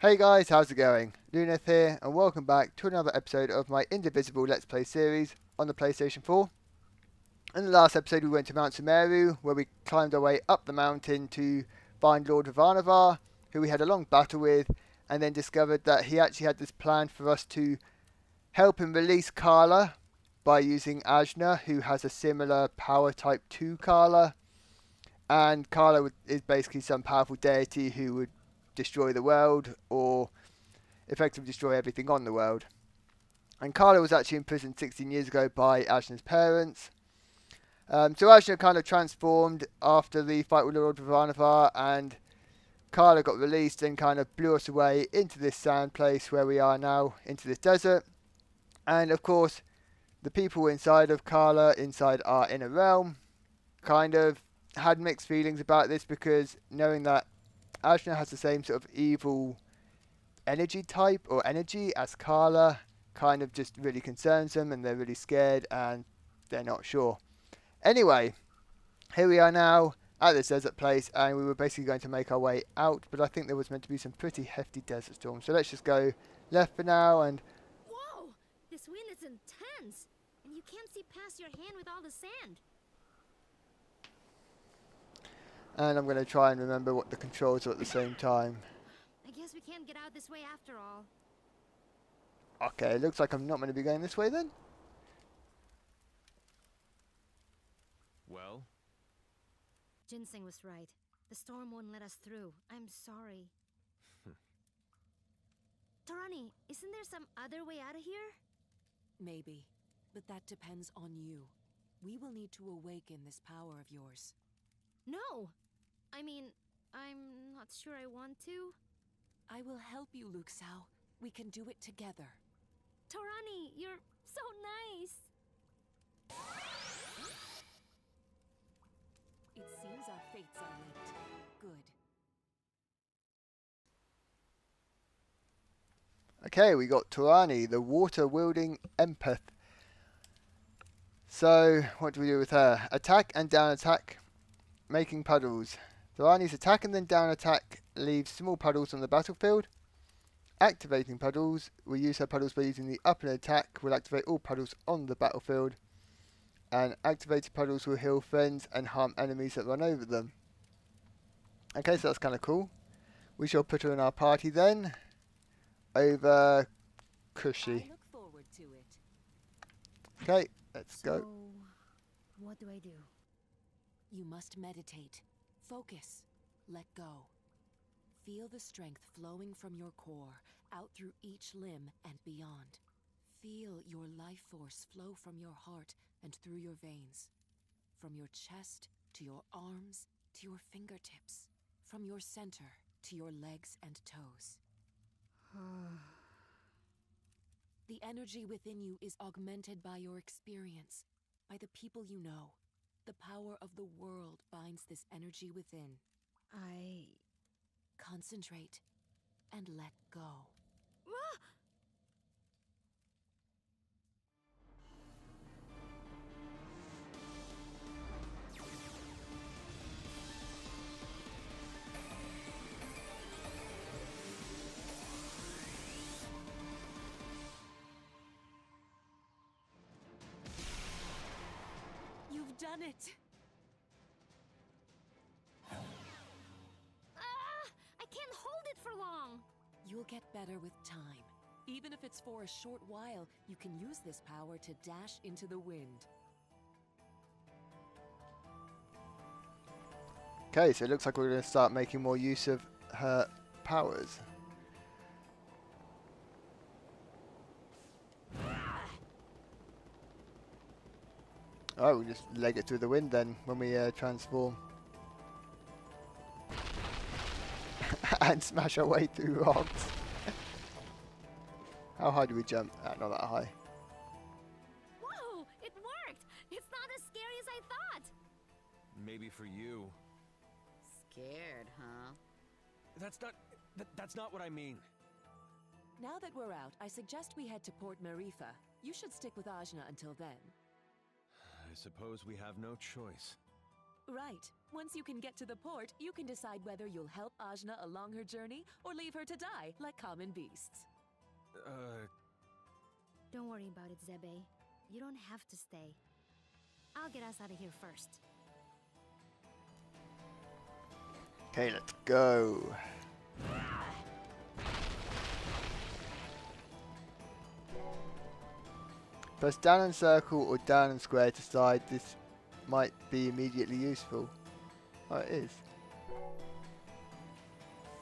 Hey guys, how's it going? Luneth here, and welcome back to another episode of my Indivisible Let's Play series on the PlayStation 4. In the last episode we went to Mount Sumeru, where we climbed our way up the mountain to find Lord Varnavar, who we had a long battle with, and then discovered that he actually had this plan for us to help him release Kala by using Ajna, who has a similar power type to Kala. And Kala is basically some powerful deity who would destroy the world, or effectively destroy everything on the world. And Kala was actually imprisoned 16 years ago by Ashna's parents. So Ashna kind of transformed after the fight with Lord Varnavar, and Kala got released and kind of blew us away into this sand place where we are now, into this desert. And of course, the people inside of Kala, inside our inner realm, kind of had mixed feelings about this, because knowing that Ajna has the same sort of evil energy type or energy as Kala kind of just really concerns them, and they're really scared and they're not sure. Anyway, here we are now at this desert place, and we were basically going to make our way out, but I think there was meant to be some pretty hefty desert storms, so let's just go left for now. And whoa, this wind is intense, and you can't see past your hand with all the sand. And I'm going to try and remember what the controls are at the same time. I guess we can't get out this way after all. Okay, it looks like I'm not going to be going this way then. Well? Ginseng was right. The storm won't let us through. I'm sorry. Thorani, isn't there some other way out of here? Maybe, but that depends on you. We will need to awaken this power of yours. No! I mean, I'm not sure I want to. I will help you, Luxou. We can do it together. Thorani, you're so nice! It seems our fates are linked. Good. Okay, we got Thorani, the water-wielding empath. So, what do we do with her? Attack and down attack. Making puddles. Thorani's attack and then down attack leaves small puddles on the battlefield. Activating puddles. We use her puddles by using the up and attack. We'll activate all puddles on the battlefield. And activated puddles will heal friends and harm enemies that run over them. Okay, so that's kind of cool. We shall put her in our party then. Over Cushy. I look forward to it. Okay, let's go. What do I do? You must meditate, focus, let go. Feel the strength flowing from your core, out through each limb and beyond. Feel your life force flow from your heart and through your veins. From your chest to your arms to your fingertips. From your center to your legs and toes. The energy within you is augmented by your experience, by the people you know. The power of the world binds this energy within. I... Concentrate and let go. Done it. I can't hold it for long. You'll get better with time. Even if it's for a short while, you can use this power to dash into the wind. Okay, so it looks like we're going to start making more use of her powers. Oh, we'll just leg it through the wind then, when we transform. And smash our way through rocks. How high do we jump? Not that high. Whoa, it worked! It's not as scary as I thought! Maybe for you. Scared, huh? That's not what I mean. Now that we're out, I suggest we head to Port Maerifa. You should stick with Ajna until then. I suppose we have no choice. Right. Once you can get to the port, you can decide whether you'll help Ajna along her journey or leave her to die like common beasts. Don't worry about it, Zebe. You don't have to stay. I'll get us out of here first. Okay, let's go. Press down and circle or down and square to slide. This might be immediately useful. Oh, it is.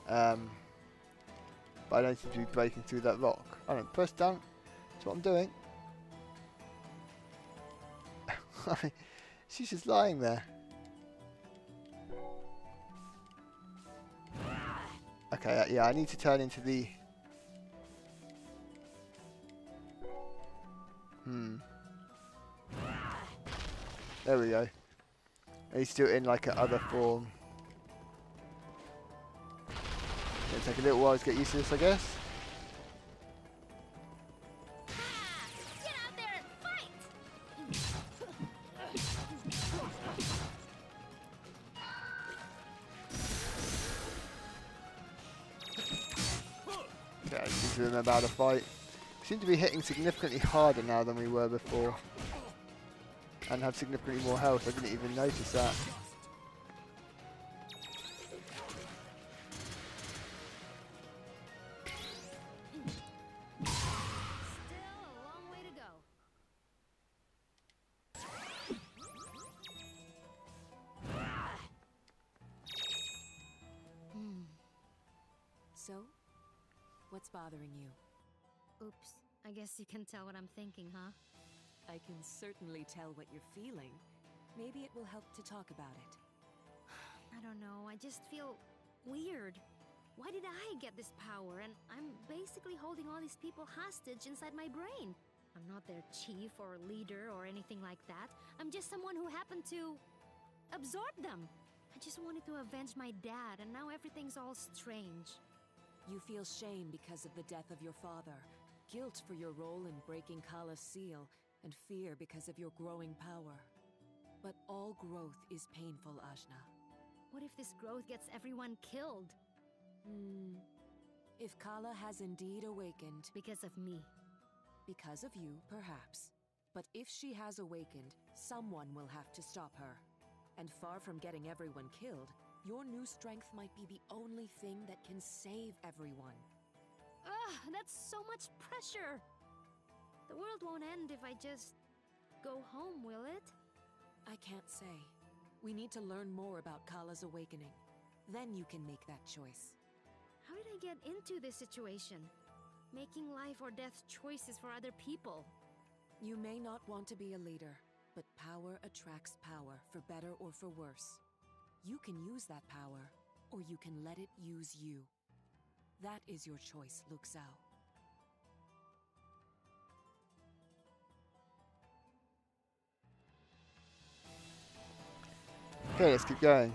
But I don't seem to be breaking through that rock. I don't press down. That's what I'm doing. She's just lying there. Okay, yeah, I need to turn into the... There we go. I need to do it in like an other form. It'll take a little while to get used to this, I guess. About a fight. We seem to be hitting significantly harder now than we were before. And have significantly more health. I didn't even notice that. Still a long way to go. So? What's bothering you? Oops, I guess you can tell what I'm thinking, huh? I can certainly tell what you're feeling. Maybe it will help to talk about it. I don't know, I just feel weird. Why did I get this power? And I'm basically holding all these people hostage inside my brain. I'm not their chief or leader or anything like that. I'm just someone who happened to absorb them. I just wanted to avenge my dad, and now everything's all strange. You feel shame because of the death of your father, guilt for your role in breaking Kala's seal, and fear because of your growing power. But all growth is painful, Ajna. What if this growth gets everyone killed? If Kala has indeed awakened... Because of me. Because of you, perhaps. But if she has awakened, someone will have to stop her. And far from getting everyone killed, your new strength might be the only thing that can save everyone. Ugh, that's so much pressure! The world won't end if I just go home, will it? I can't say. We need to learn more about Kala's awakening. Then you can make that choice. How did I get into this situation? Making life or death choices for other people. You may not want to be a leader, but power attracts power, for better or for worse. You can use that power, or you can let it use you. That is your choice, Luxou. Okay, let's keep going.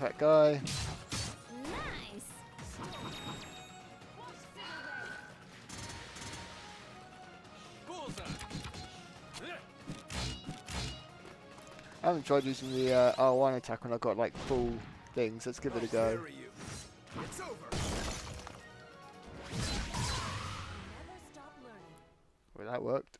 That guy. Nice. I haven't tried using the R1 attack when I got like full things. Let's give it a go. Well, that worked.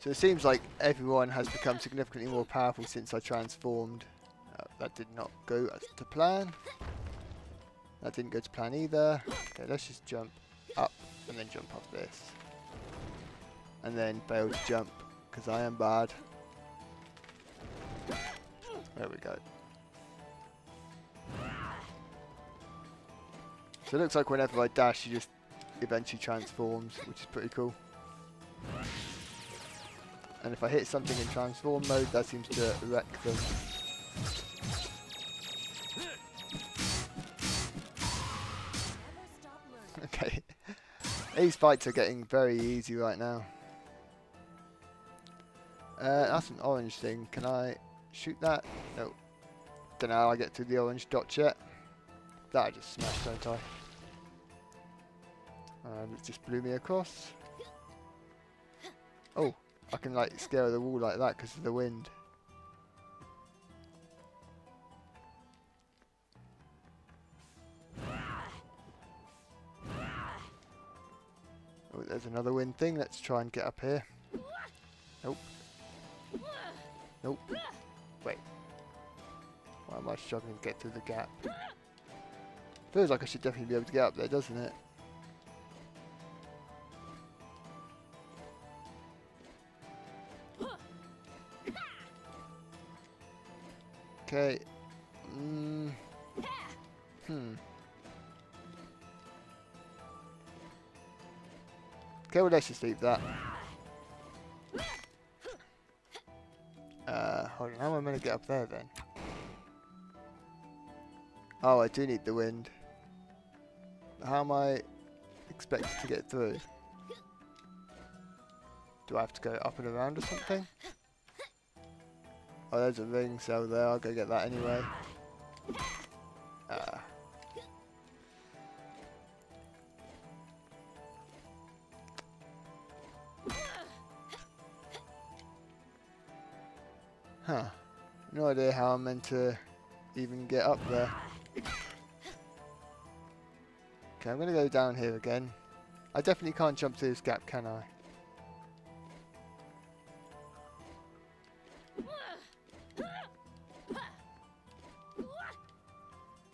So it seems like everyone has become significantly more powerful since I transformed. That did not go to plan. That didn't go to plan either. Okay, let's just jump up and then jump off this. And then fail to jump, because I am bad. There we go. So it looks like whenever I dash, she just eventually transforms, which is pretty cool. And if I hit something in transform mode, that seems to wreck them. These fights are getting very easy right now. That's an orange thing. Can I shoot that? No. Don't know how I get through the orange dot yet. That I just smashed, don't I? And it just blew me across. Oh, I can like scare the wall like that because of the wind. Oh, there's another wind thing. Let's try and get up here. Nope. Nope. Wait. Why am I struggling to get through the gap? Feels like I should definitely be able to get up there, doesn't it? Okay. Okay, well, let's just leave that. Hold on, how am I going to get up there then? Oh, I do need the wind. How am I expected to get through? Do I have to go up and around or something? Oh, there's a ring cell there, I'll go get that anyway. Huh. No idea how I'm meant to even get up there. Okay, I'm gonna go down here again. I definitely can't jump through this gap, can I?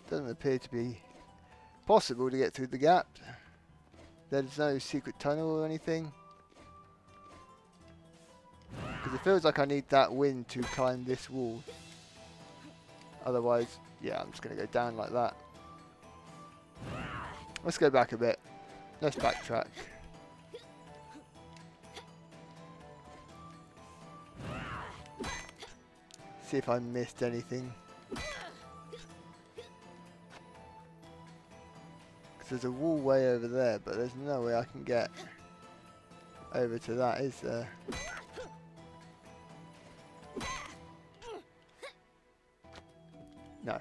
Doesn't appear to be possible to get through the gap. There's no secret tunnel or anything. Because it feels like I need that wind to climb this wall. Otherwise, yeah, I'm just going to go down like that. Let's go back a bit. Let's backtrack. See if I missed anything. There's a wall way over there, but there's no way I can get over to that, is there? No.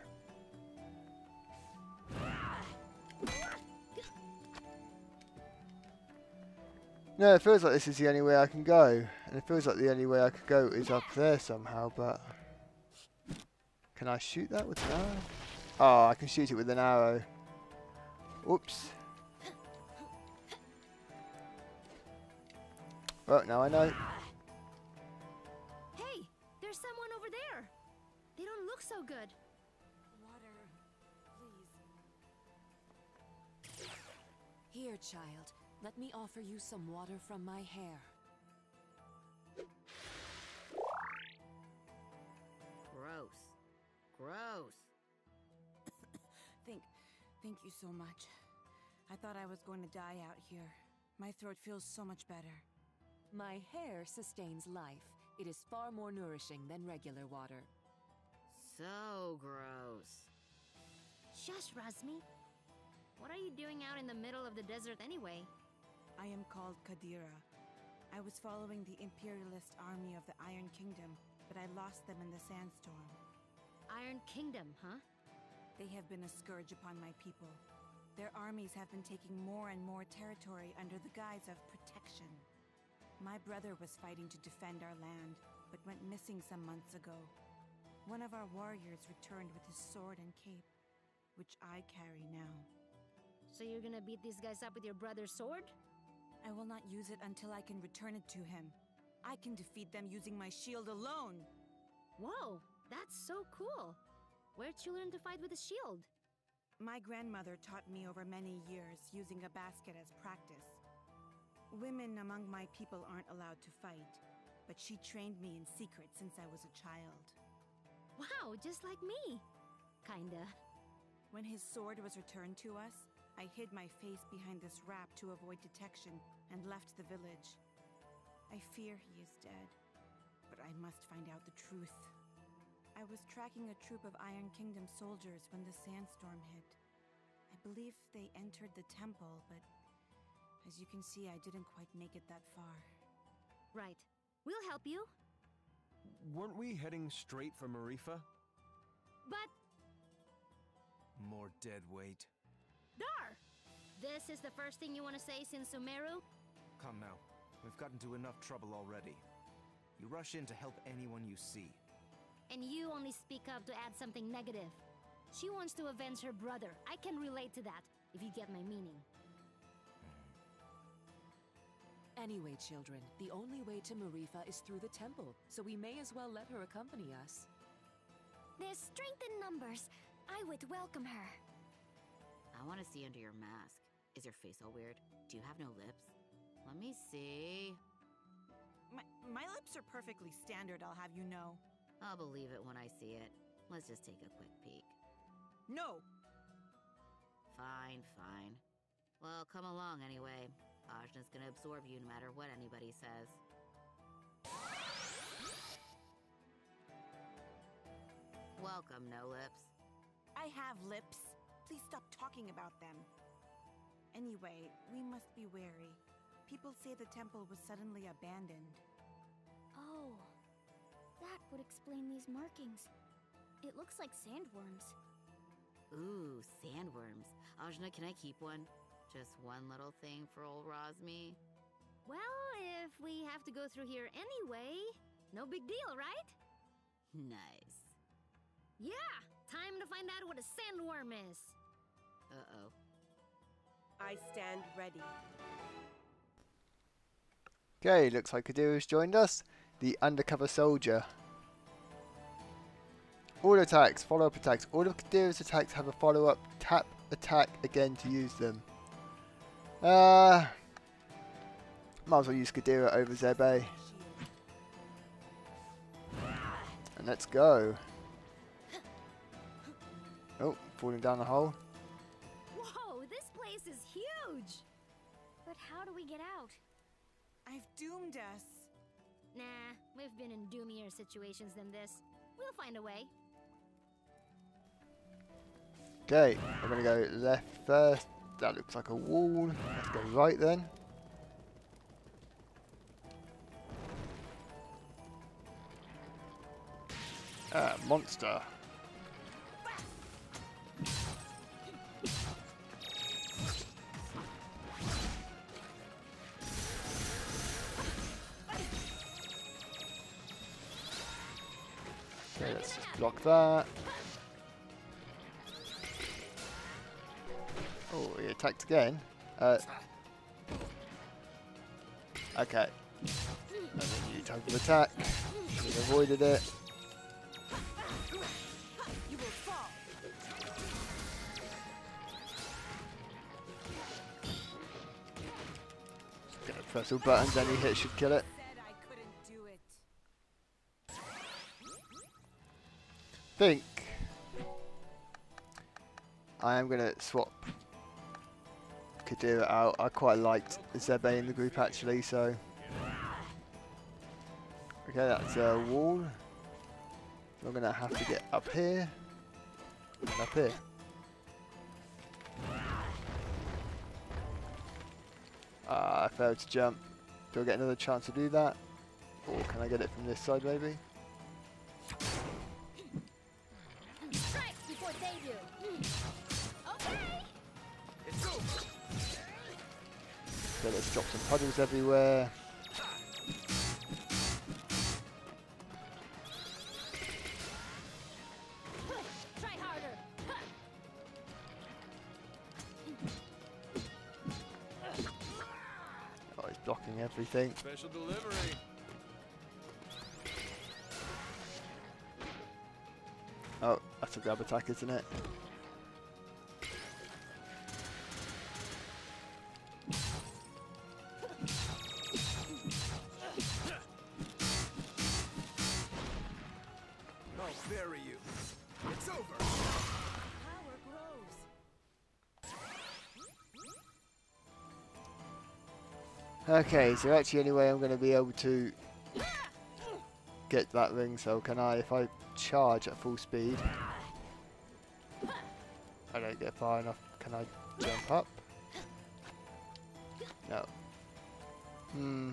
No, it feels like this is the only way I can go, and it feels like the only way I could go is up there somehow, but... Can I shoot that with an arrow? Oh, I can shoot it with an arrow. Oops. Well, now I know. Hey, there's someone over there. They don't look so good. Water, please. Here, child. Let me offer you some water from my hair. Gross. Gross. Thank you so much. I thought I was going to die out here. My throat feels so much better. My hair sustains life. It is far more nourishing than regular water. So gross. Shush, Razmi. What are you doing out in the middle of the desert anyway? I am called Qadira. I was following the imperialist army of the Iron Kingdom, but I lost them in the sandstorm. Iron Kingdom, huh? They have been a scourge upon my people. Their armies have been taking more and more territory under the guise of protection. My brother was fighting to defend our land, but went missing some months ago. One of our warriors returned with his sword and cape, which I carry now. So you're gonna beat these guys up with your brother's sword? I will not use it until I can return it to him. I can defeat them using my shield alone. Whoa, that's so cool. Where'd you learn to fight with a shield? My grandmother taught me over many years, using a basket as practice. Women among my people aren't allowed to fight, but she trained me in secret since I was a child. Wow, just like me. Kinda. When his sword was returned to us, I hid my face behind this wrap to avoid detection and left the village. I fear he is dead, but I must find out the truth. I was tracking a troop of Iron Kingdom soldiers when the sandstorm hit. I believe they entered the temple, but I As you can see, I didn't quite make it that far. Right. We'll help you. Weren't we heading straight for Maerifa? But... more dead weight. Dar! This is the first thing you want to say since Sumeru? Come now. We've gotten into enough trouble already. You rush in to help anyone you see. And you only speak up to add something negative. She wants to avenge her brother. I can relate to that, if you get my meaning. Anyway, children, the only way to Maerifa is through the temple, so we may as well let her accompany us. There's strength in numbers. I would welcome her. I want to see under your mask. Is your face all weird? Do you have no lips? Let me see. My lips are perfectly standard, I'll have you know. I'll believe it when I see it. Let's just take a quick peek. No! Fine, fine. Well, come along anyway. Ajna's gonna absorb you no matter what anybody says. Welcome, No Lips. I have lips. Please stop talking about them. Anyway, we must be wary. People say the temple was suddenly abandoned. Oh. That would explain these markings. It looks like sandworms. Ooh, sandworms. Ajna, can I keep one? Just one little thing for old Razmi? Well, if we have to go through here anyway, no big deal, right? Nice. Yeah, time to find out what a sandworm is. Uh-oh. I stand ready. Okay, looks like Qadira's joined us. The undercover soldier. All attacks, follow-up attacks. All of Qadira's attacks have a follow-up tap attack again to use them. Might as well use Qadira over Zebe. And let's go. Oh, falling down the hole. Whoa, this place is huge! But how do we get out? I've doomed us. Nah, we've been in doomier situations than this. We'll find a way. Okay, we're gonna go left first. That looks like a wall. Let's go right then. Ah, monster. Okay, let's just block that. Oh, he attacked again. Okay. Another new type of attack. He avoided it. Just gonna press all buttons, any hit should kill it. Think I am gonna swap Qadira out. I quite liked Zebe in the group actually, so okay, that's a wall. I'm gonna have to get up here and up here. I failed to jump. Do I get another chance to do that, or can I get it from this side maybe? So let's drop some puddles everywhere. Try harder. Oh, he's blocking everything. Special delivery. Oh, that's a grab attack, isn't it? Okay, so actually anyway I'm going to be able to get that ring, so can I, if I charge at full speed, I don't get far enough, can I jump up? No. Hmm.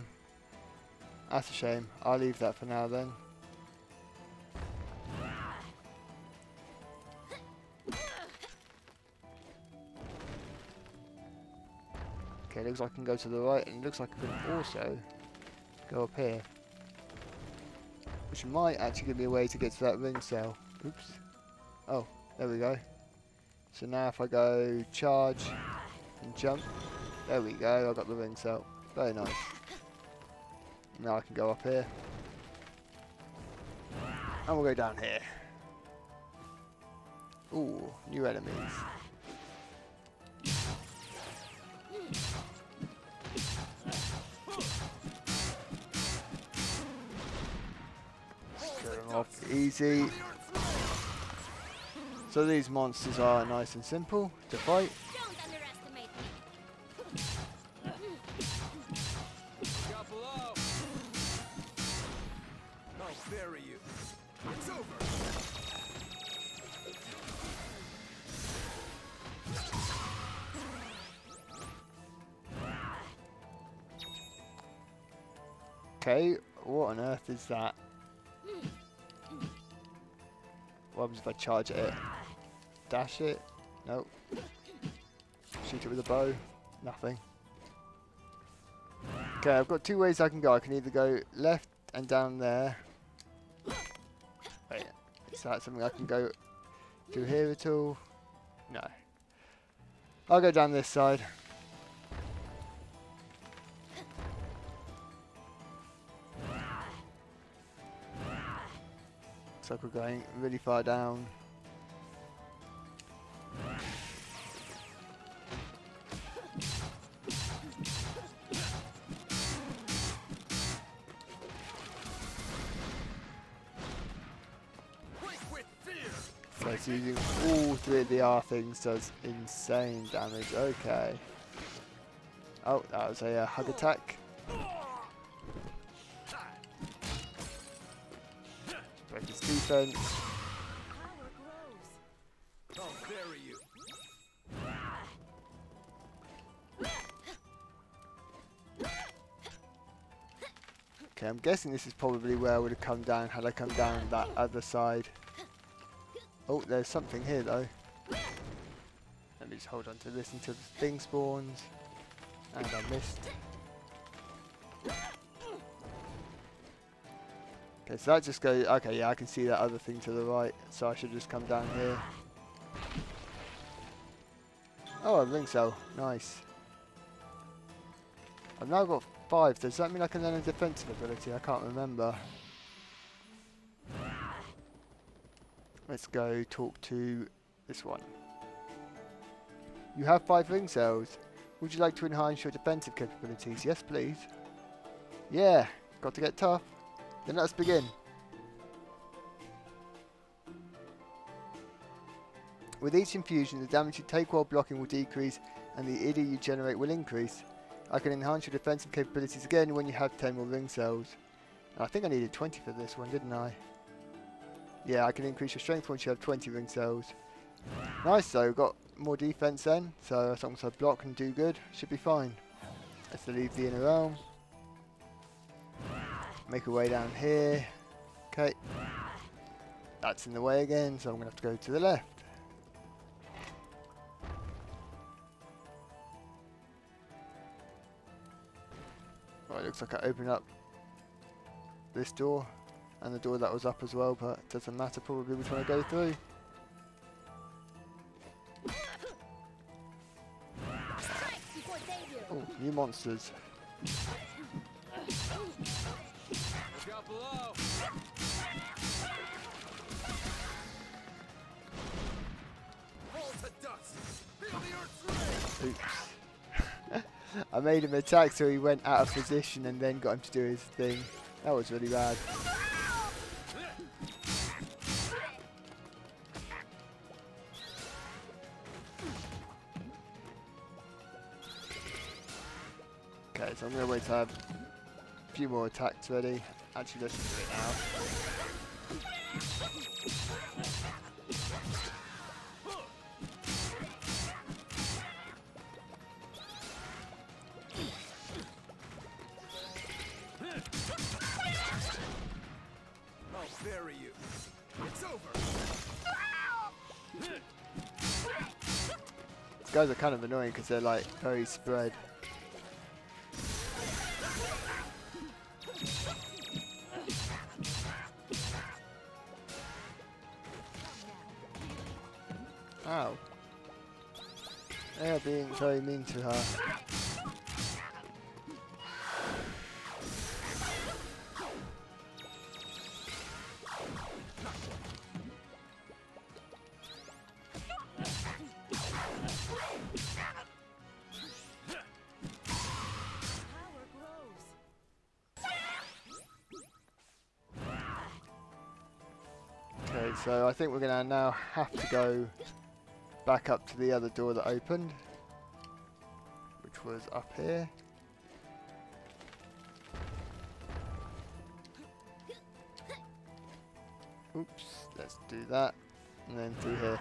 That's a shame. I'll leave that for now then. Okay, looks like I can go to the right, and it looks like I can also go up here. Which might actually give me a way to get to that ring cell. Oops. Oh, there we go. So now if I go charge and jump, there we go, I got the ring cell. Very nice. Now I can go up here. And we'll go down here. Ooh, new enemies. Get them off easy. So these monsters are nice and simple to fight. Okay, what on earth is that? What happens if I charge it? Dash it? Nope. Shoot it with a bow? Nothing. Okay, I've got two ways I can go. I can either go left and down there. Wait, is that something I can go through here at all? No. I'll go down this side. Looks like we're going really far down. So it's using all three of the R things does insane damage. Okay. Oh, that was a hug attack. Defense. Okay, I'm guessing this is probably where I would have come down had I come down that other side. Oh, there's something here though. Let me just hold on to this until the thing spawns. And I missed. Okay, so that just goes... Okay, yeah, I can see that other thing to the right, so I should just come down here. Oh, a ring cell. Nice. I've now got 5. Does that mean I can learn a defensive ability? I can't remember. Let's go talk to this one. You have 5 ring cells. Would you like to enhance your defensive capabilities? Yes, please. Yeah, got to get tough. Then let's begin. With each infusion, the damage you take while blocking will decrease and the ID you generate will increase. I can enhance your defensive capabilities again when you have 10 more ring cells. I think I needed 20 for this one, didn't I? Yeah, I can increase your strength once you have 20 ring cells. Nice though, got more defense then, so as long as I block and do good, should be fine. Let's leave the inner realm. Make a way down here. Okay. That's in the way again, so I'm going to have to go to the left. Right, looks like I open up this door and the door that was up as well, but it doesn't matter probably which one I go through. Oh, new monsters. Oops. I made him attack so he went out of position and then got him to do his thing. That was really bad. Okay, so I'm going to wait to have a few more attacks ready. Actually, let's do it now. These guys are kind of annoying because they're like very spread. Ow. They are being very mean to her. Okay, so I think we're gonna now have to go back up to the other door that opened, which was up here. Oops, let's do that, and then through here.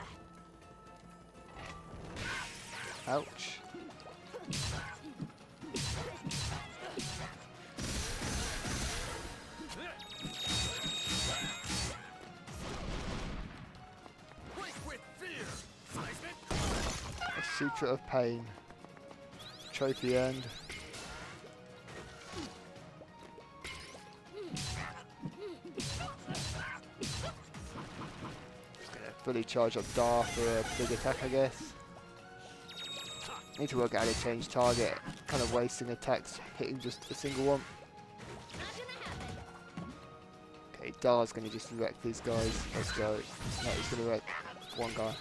Ouch. Sutra of Pain. Trophy end. Just gonna fully charge up Dar for a big attack, I guess. Need to work out how to change target. Kind of wasting attacks hitting just a single one. Okay, Dar's gonna just wreck these guys. Let's go. No, he's gonna wreck one guy.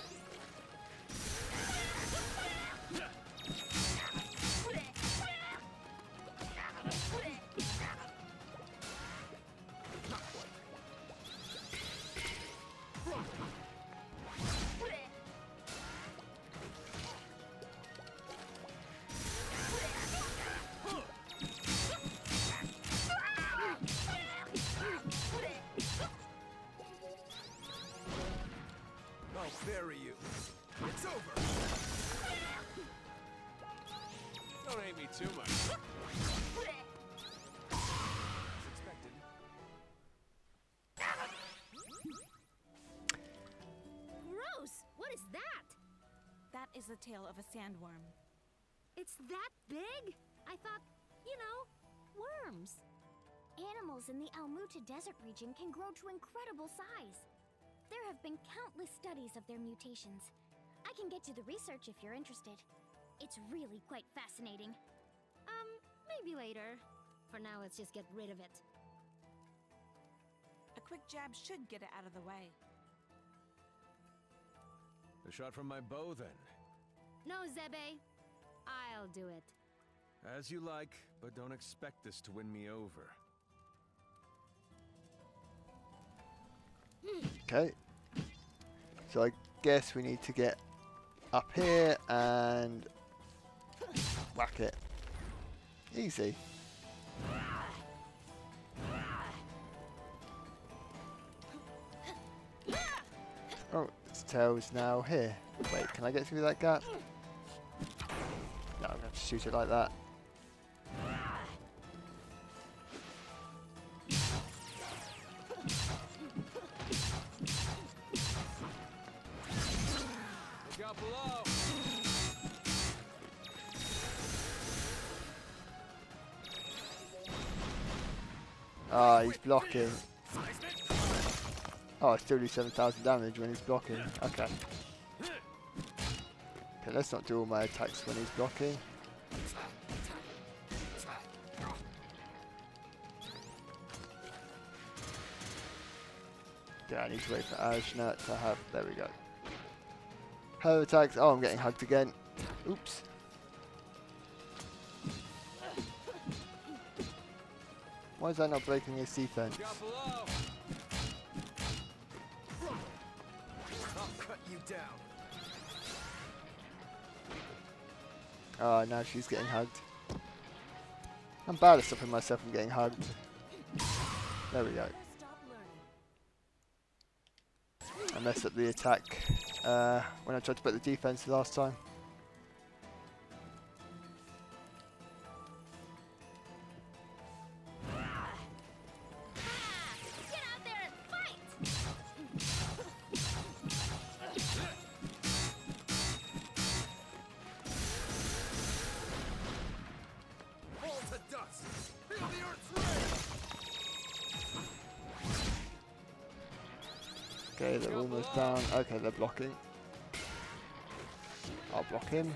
The tail of a sandworm. It's that big? I thought, you know, worms. Animals in the Almutah Desert region can grow to incredible size. There have been countless studies of their mutations. I can get you the research if you're interested. It's really quite fascinating. Maybe later. For now, let's just get rid of it. A quick jab should get it out of the way. A shot from my bow, then. No, Zebe. I'll do it. As you like, but don't expect this to win me over. Okay. So I guess we need to get up here and whack it. Easy. Oh, its tail is now here. Wait, can I get through that gap? No, I'm going to have to shoot it like that. Look out below. Ah, he's blocking. Oh, I still do 7,000 damage when he's blocking. Okay. Okay, let's not do all my attacks when he's blocking. Yeah, I need to wait for Ajna to have... There we go. Her attacks... Oh, I'm getting hugged again. Oops. Why is that not breaking his defense? Oh, now she's getting hugged. I'm bad at stopping myself from getting hugged. There we go. I messed up the attack when I tried to put the defense last time. Get out there and fight! Okay, they're almost down. Okay, they're blocking. I'll block him.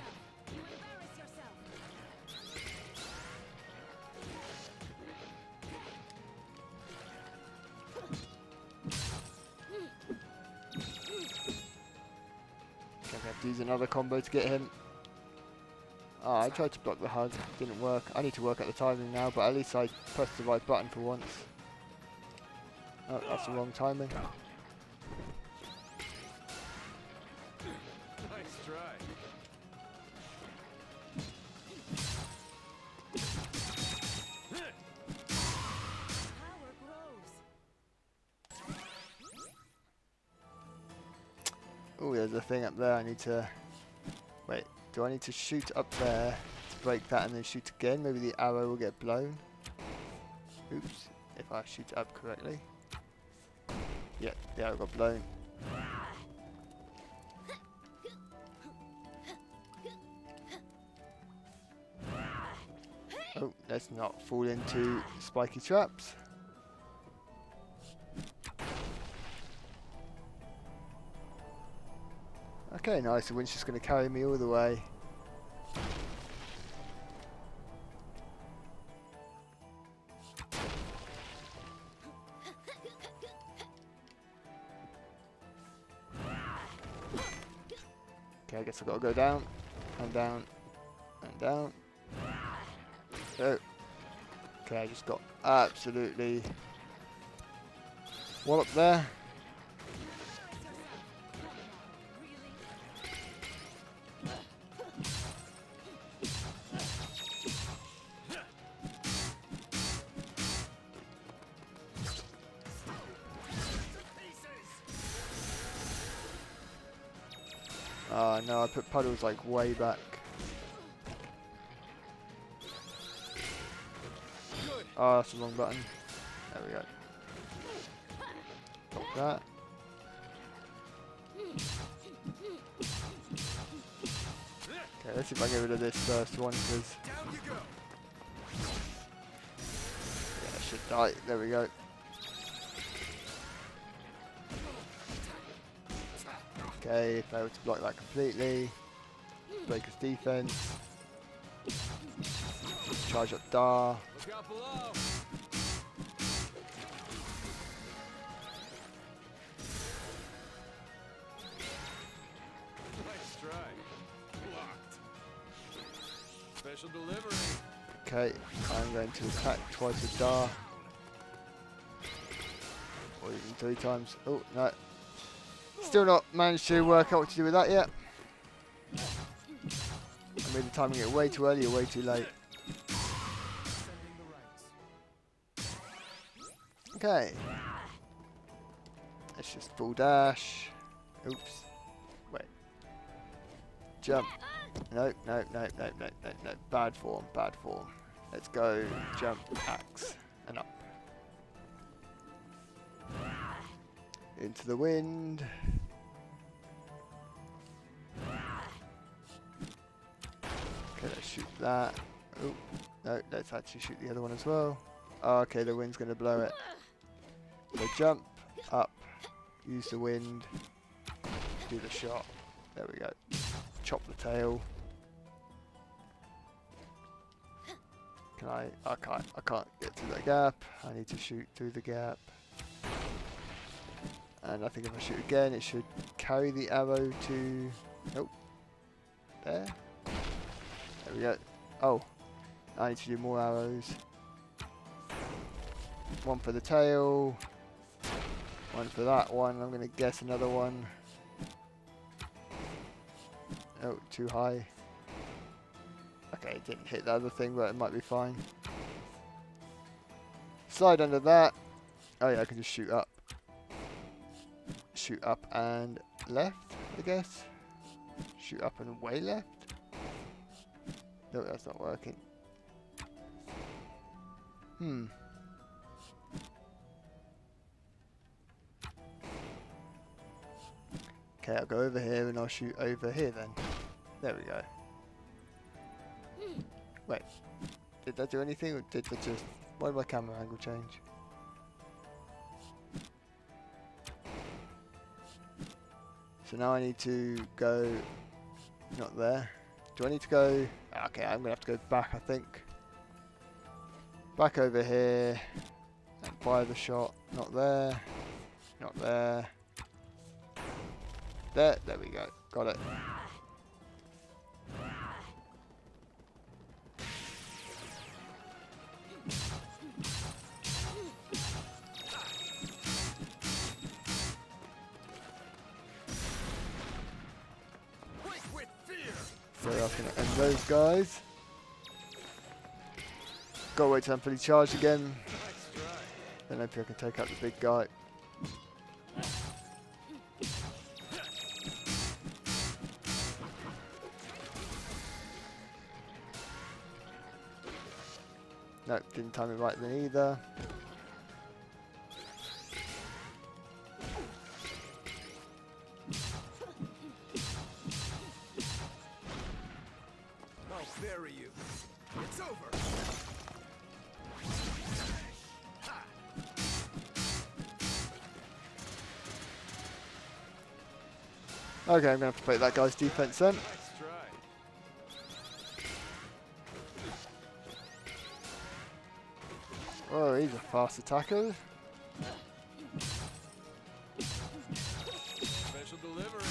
Use another combo to get him. Oh, I tried to block the HUD, didn't work. I need to work at the timing now, but at least I pressed the right button for once. Oh, that's the wrong timing. Nice try. Oh, there's a thing up there. I need to... Wait, do I need to shoot up there to break that and then shoot again? Maybe the arrow will get blown. Oops, if I shoot up correctly. Yep, the arrow got blown. Oh, let's not fall into spiky traps. Okay, nice. The wind's just going to carry me all the way. Okay, I guess I've got to go down, and down, and down. Oh. Okay, I just got absolutely walloped there. Oh no, I put puddles like way back. Oh, that's the wrong button. There we go. Pop that. Okay, let's see if I get rid of this first one, because... Yeah, I should die. There we go. Okay, failed to block that completely. Break his defense. Charge up Dar. Okay, I'm going to attack twice with Dar. Or even 3 times. Oh, no. Still not managed to work out what to do with that yet. I made the timing it way too early or way too late. Okay. Let's just full dash. Oops. Wait. Jump. Nope, nope, nope, nope, nope, nope, nope. Bad form, bad form. Let's go jump, axe, and up. Into the wind. Okay, let's shoot that. Oh, no, let's actually shoot the other one as well. Oh, okay, the wind's going to blow it. So jump, up, use the wind, do the shot. There we go. Chop the tail. Can I? I can't get through that gap. I need to shoot through the gap. And I think if I shoot again, it should carry the arrow to... Nope. There. There we go. Oh. I need to do more arrows. One for the tail. One for that one. I'm going to guess another one. Oh, too high. Okay, it didn't hit the other thing, but it might be fine. Slide under that. Oh yeah, I can just shoot up. Shoot up and left, I guess. Shoot up and way left. No, that's not working. Hmm. Okay, I'll go over here and I'll shoot over here then. There we go. Wait, did that do anything or did that just... Why did my camera angle change? So now I need to go, not there. Do I need to go? Okay, I'm gonna have to go back, I think. Back over here, and buy the shot. Not there, not there. There we go, got it. So I can end those guys. Gotta wait till I'm fully charged again. Then hopefully I can take out the big guy. Nope, didn't time it right then either. Okay, I'm going to have to play that guy's defense then. Oh, he's a fast attacker. Special delivery.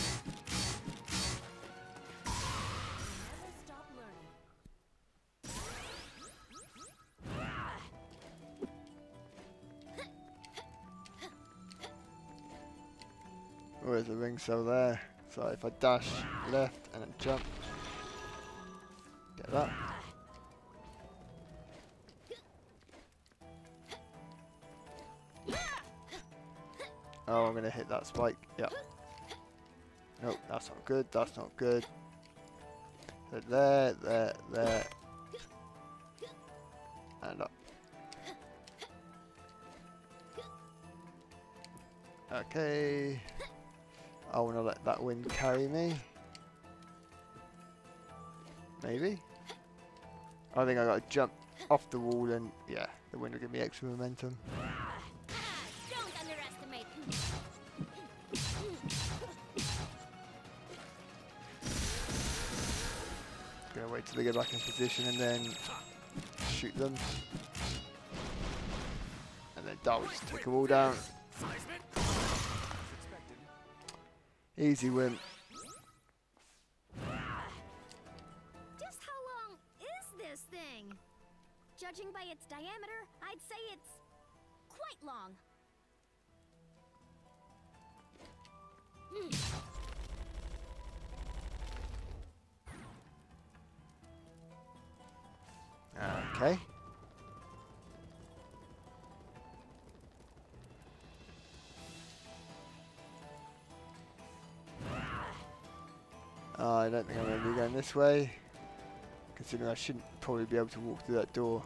Oh, there's a ring cell there. So if I dash left and then jump, get that. Oh, I'm going to hit that spike. Yep. Nope, that's not good. That's not good. So there. And up. Okay. I want to let that wind carry me. Maybe. I think I got to jump off the wall and yeah, the wind will give me extra momentum. Don't underestimate me. Gonna wait till they get back in position and then shoot them. And then Dar will just take them all down. Easy win. Just how long is this thing? Judging by its diameter, I'd say it's quite long. Okay. I don't think I'm going to be going this way, considering I shouldn't probably be able to walk through that door.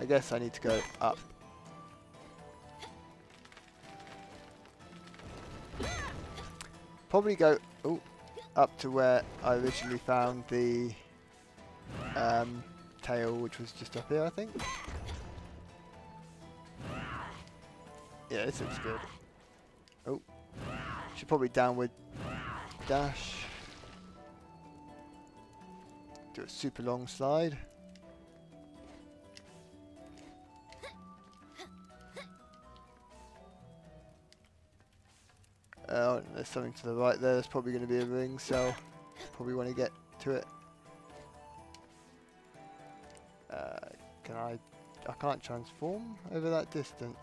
I guess I need to go up. Probably go up to where I originally found the tail, which was just up here, I think. Yeah, this looks good. Oh, should probably downward dash. Do a super long slide. Oh, there's something to the right there. There's probably going to be a ring, so probably want to get to it. Can I can't transform over that distance.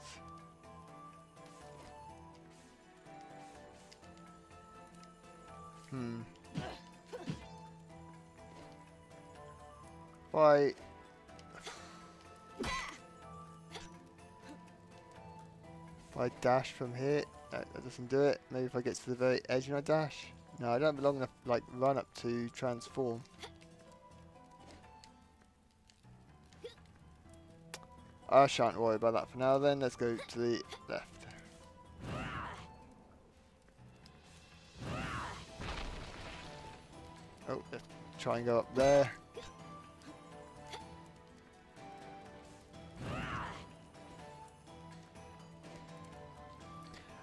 I if I dash from here, no, that doesn't do it. Maybe if I get to the very edge and I dash. No, I don't have a long enough like run up to transform. I shan't worry about that for now then, let's go to the left. Oh, let's try and go up there.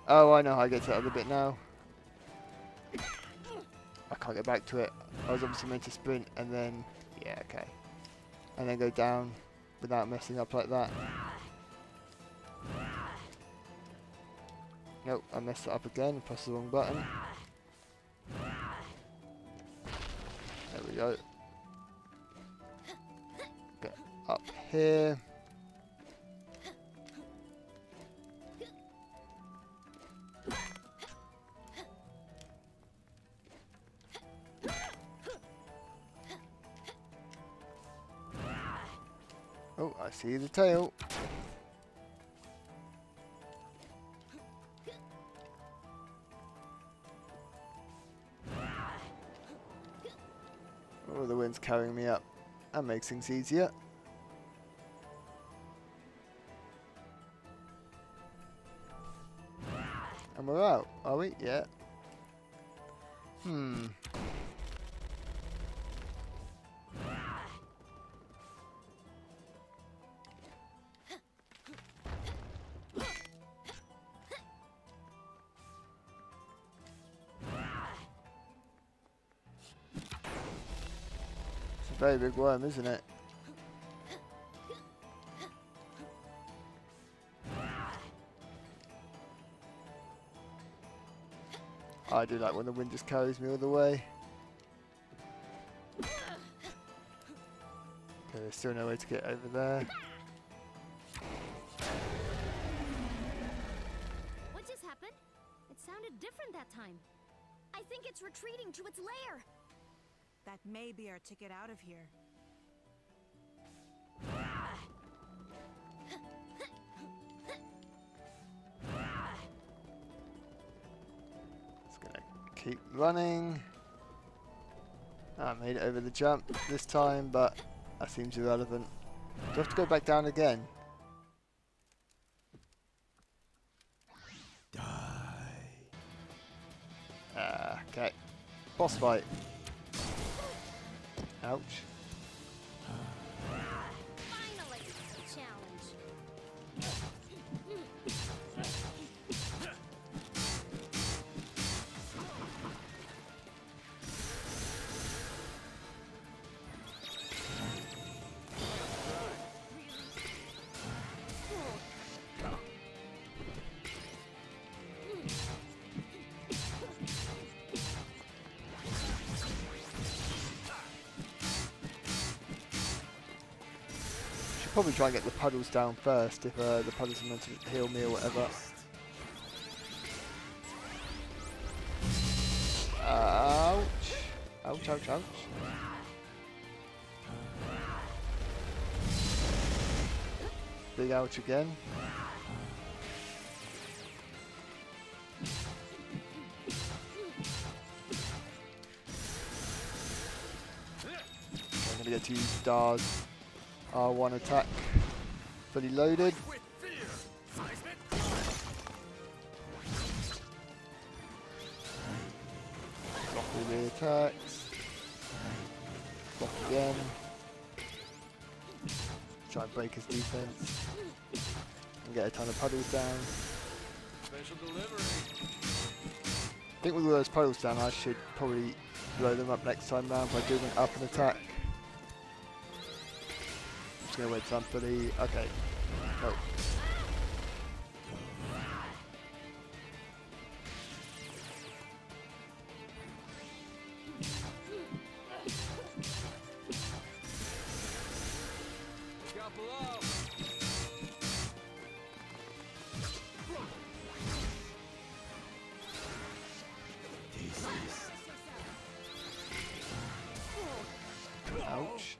Oh, I know how I get to that other bit now. can't get back to it. I was obviously meant to sprint and then, yeah, okay. And then go down without messing up like that. Nope, I messed it up again, press the wrong button. There we go. Get up here. Oh, I see the tail. Oh, the wind's carrying me up. That makes things easier. And we're out, are we? Yeah. Hmm. Very big worm, isn't it? I do like when the wind just carries me all the way. Okay, there's still no way to get over there. What just happened? It sounded different that time. I think it's retreating to its lair. That may be our ticket out of here. It's gonna keep running. I made it over the jump this time, but that seems irrelevant. Do I have to go back down again? Die. Okay. Boss fight. Ouch. Finally, a challenge. Probably try and get the puddles down first, if the puddles are meant to heal me or whatever. Ouch. Ouch, ouch, ouch. Big ouch again. I'm gonna get to use Dar's R1 attack, fully loaded. Block all the attacks. Block again. Try and break his defense. And get a ton of puddles down. I think with all those puddles down, I should probably blow them up next time round by doing an up and attack. Gonna wait somebody. Okay. Nope. Ouch.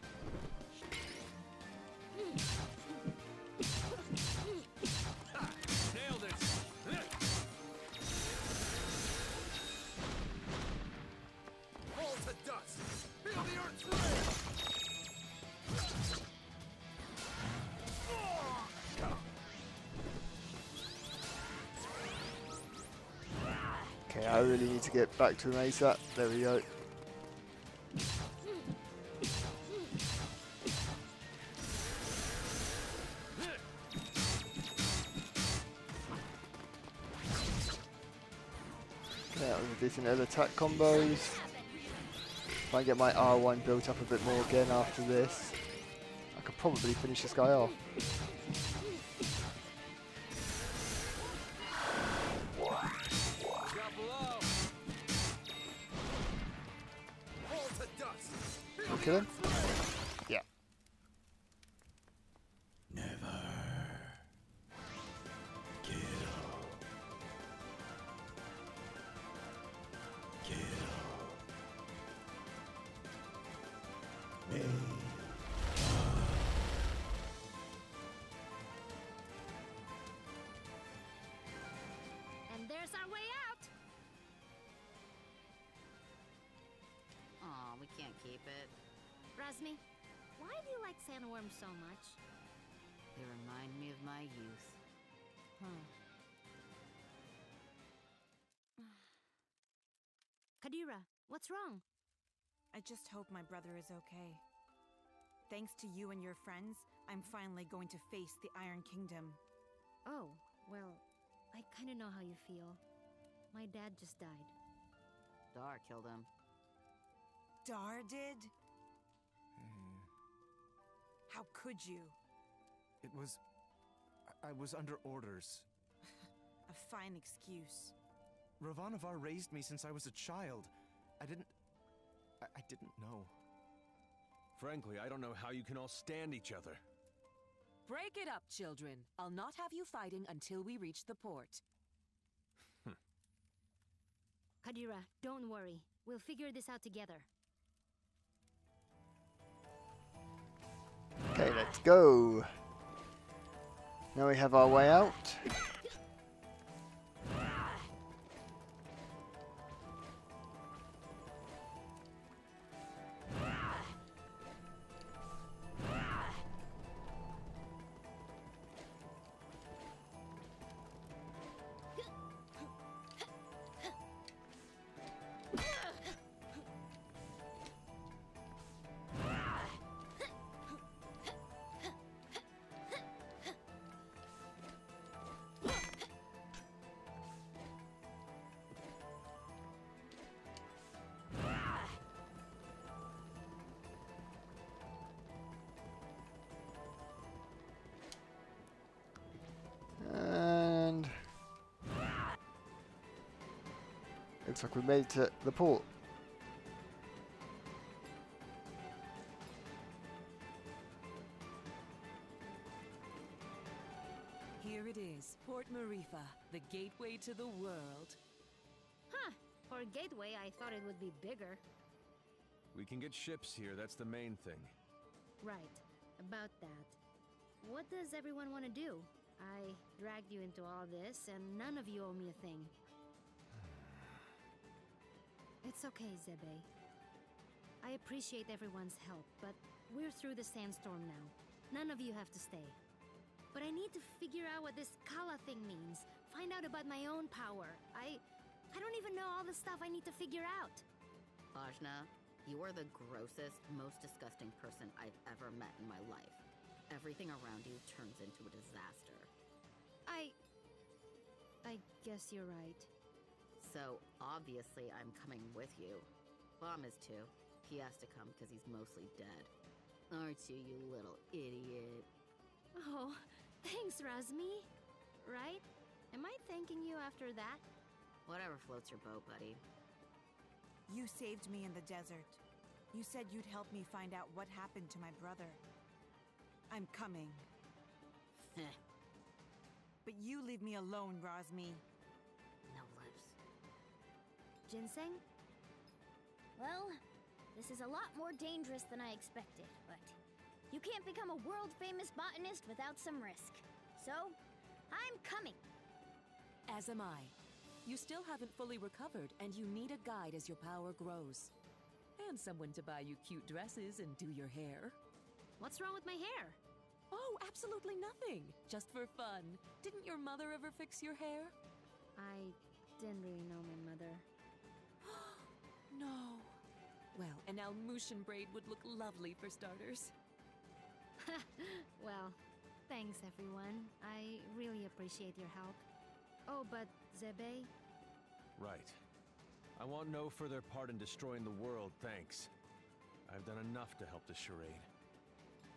Okay, I really need to get back to him ASAP. There we go. Okay, that was a decent attack combos. Try and get my R1 built up a bit more again after this. I could probably finish this guy off. Kill him? Yeah. Never kill. Kill me. And there's our way out. Aw, we can't keep it. Razmi, why do you like sandworms so much? They remind me of my youth. Qadira, what's wrong? I just hope my brother is okay. Thanks to you and your friends, I'm finally going to face the Iron Kingdom. Oh, well, I kind of know how you feel. My dad just died. Dar killed him. Dar did? How could you? It was... I was under orders. A fine excuse. Ravannavar raised me since I was a child. I didn't know. Frankly, I don't know how you can all stand each other. Break it up, children. I'll not have you fighting until we reach the port. Qadira, don't worry. We'll figure this out together. Okay, let's go. Now we have our way out. Looks like we made it to the port. Here it is, Port Maerifa, the gateway to the world. Huh, for a gateway I thought it would be bigger. We can get ships here, that's the main thing. Right, about that. What does everyone want to do? I dragged you into all this and none of you owe me a thing. It's okay, Zebe. I appreciate everyone's help, but we're through the sandstorm now. None of you have to stay. But I need to figure out what this Kala thing means. Find out about my own power. I don't even know all the stuff I need to figure out. Ajna, you are the grossest, most disgusting person I've ever met in my life. Everything around you turns into a disaster. I guess you're right. So, obviously, I'm coming with you. Bomb is too. He has to come because he's mostly dead. Aren't you, you little idiot? Oh, thanks, Razmi. Right? Am I thanking you after that? Whatever floats your boat, buddy. You saved me in the desert. You said you'd help me find out what happened to my brother. I'm coming. But you leave me alone, Razmi. Ginseng? Well, this is a lot more dangerous than I expected, but you can't become a world-famous botanist without some risk. So, I'm coming. As am I. You still haven't fully recovered, and you need a guide as your power grows. And someone to buy you cute dresses and do your hair. What's wrong with my hair? Oh, absolutely nothing. Just for fun. Didn't your mother ever fix your hair? I didn't really know my mother. No. Well, an Almutian braid would look lovely for starters. Well, thanks everyone. I really appreciate your help. Oh, but Zebe? Right. I want no further part in destroying the world, thanks. I've done enough to help this charade.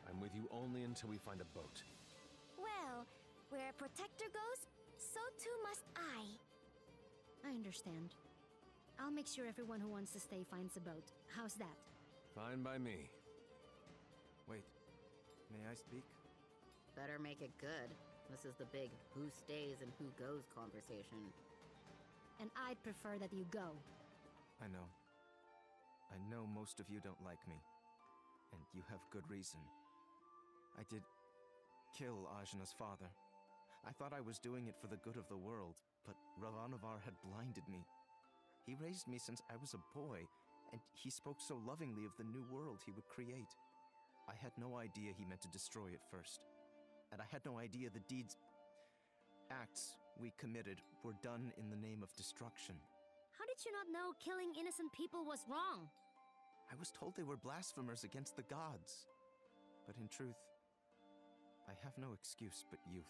I'm with you only until we find a boat. Well, where a protector goes, so too must I. I understand. I'll make sure everyone who wants to stay finds a boat. How's that? Fine by me. Wait, may I speak? Better make it good. This is the big who stays and who goes conversation. And I'd prefer that you go. I know. I know most of you don't like me. And you have good reason. I did kill Ajna's father. I thought I was doing it for the good of the world, but Ravannavar had blinded me. He raised me since I was a boy, and he spoke so lovingly of the new world he would create. I had no idea he meant to destroy it first. And I had no idea the acts we committed were done in the name of destruction. How did you not know killing innocent people was wrong? I was told they were blasphemers against the gods. But in truth, I have no excuse but youth.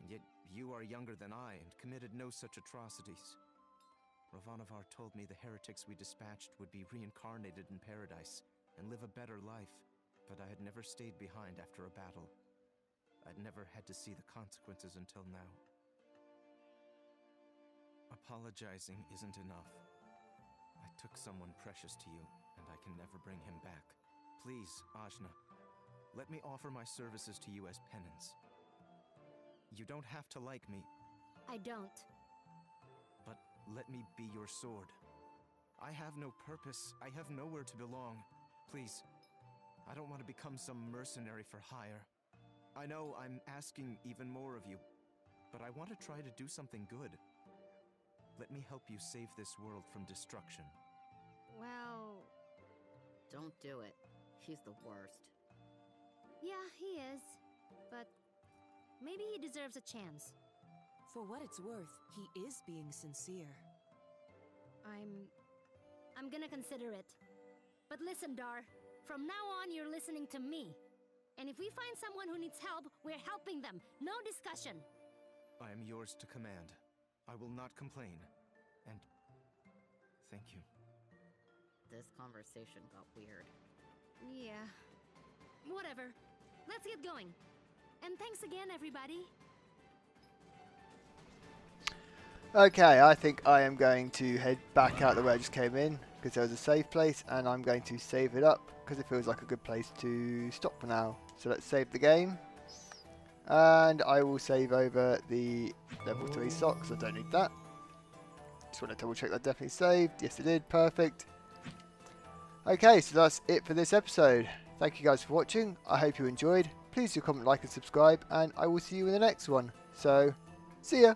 And yet you are younger than I and committed no such atrocities. Ravannavar told me the heretics we dispatched would be reincarnated in paradise and live a better life, but I had never stayed behind after a battle. I'd never had to see the consequences until now. Apologizing isn't enough. I took someone precious to you, and I can never bring him back. Please, Ajna, let me offer my services to you as penance. You don't have to like me. I don't. But let me be your sword. I have no purpose. I have nowhere to belong. Please, I don't want to become some mercenary for hire. I know I'm asking even more of you, but I want to try to do something good. Let me help you save this world from destruction. Well... Don't do it. He's the worst. Yeah, he is. But maybe he deserves a chance. For what it's worth, he is being sincere. I'm gonna consider it. But listen, Dar. From now on, you're listening to me. And if we find someone who needs help, we're helping them. No discussion. I am yours to command. I will not complain. And thank you. This conversation got weird. Yeah. Whatever. Let's get going. And thanks again, everybody. Okay, I think I am going to head back out the way I just came in, because there was a safe place, and I'm going to save it up, because it feels like a good place to stop for now. So let's save the game, and I will save over the level 3 socks, I don't need that. Just want to double check that I definitely saved, yes it did, perfect. Okay, so that's it for this episode. Thank you guys for watching, I hope you enjoyed, please do comment, like and subscribe, and I will see you in the next one. So, see ya!